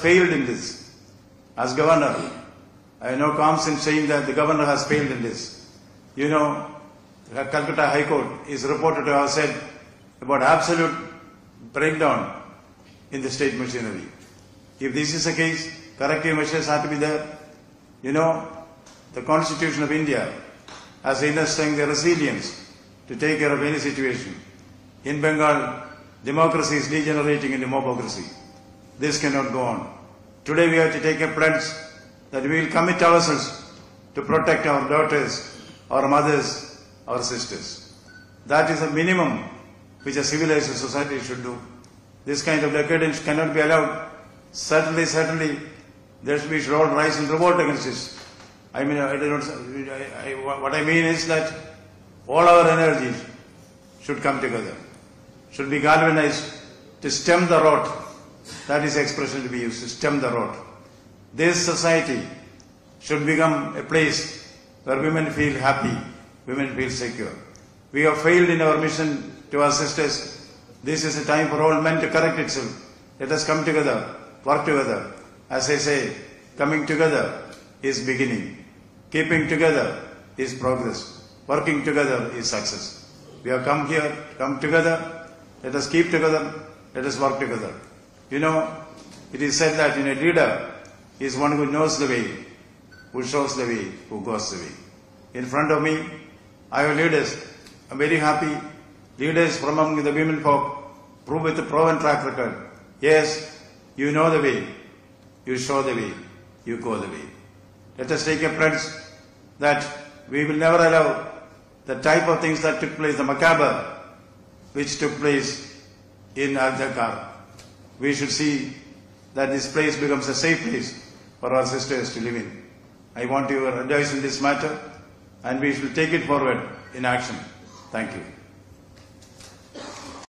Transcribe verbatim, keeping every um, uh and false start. failed in this. As governor, I have no qualms in saying that the governor has failed in this. You know, the Calcutta High Court is reported to have said about absolute breakdown in the state machinery. If this is the case, corrective measures have to be there. You know, the Constitution of India has strengthened their resilience to take care of any situation. In Bengal, democracy is degenerating into mobocracy. This cannot go on. Today we have to take a pledge that we will commit ourselves to protect our daughters, our mothers, our sisters. That is a minimum which a civilized society should do. This kind of decadence cannot be allowed. Certainly, certainly, there should be all rise in revolt against this. I mean, I don't, I, I, what I mean is that all our energies should come together, should be galvanized to stem the rot. That is the expression to be used, to stem the rot. This society should become a place where women feel happy, women feel secure. We have failed in our mission to our sisters. This is a time for all men to correct itself. Let us come together, work together. As I say, coming together is beginning. Keeping together is progress. Working together is success. We have come here, come together. Let us keep together. Let us work together. You know, it is said that in a leader is one who knows the way, who shows the way, who goes the way. In front of me, I have leaders. I am very happy. Leaders from among the women folk, prove with a proven track record. Yes, you know the way, you show the way, you go the way. Let us take a pledge that we will never allow the type of things that took place, the macabre, which took place in R G Kar. We should see that this place becomes a safe place for our sisters to live in. I want your advice in this matter, and we shall take it forward in action. Thank you.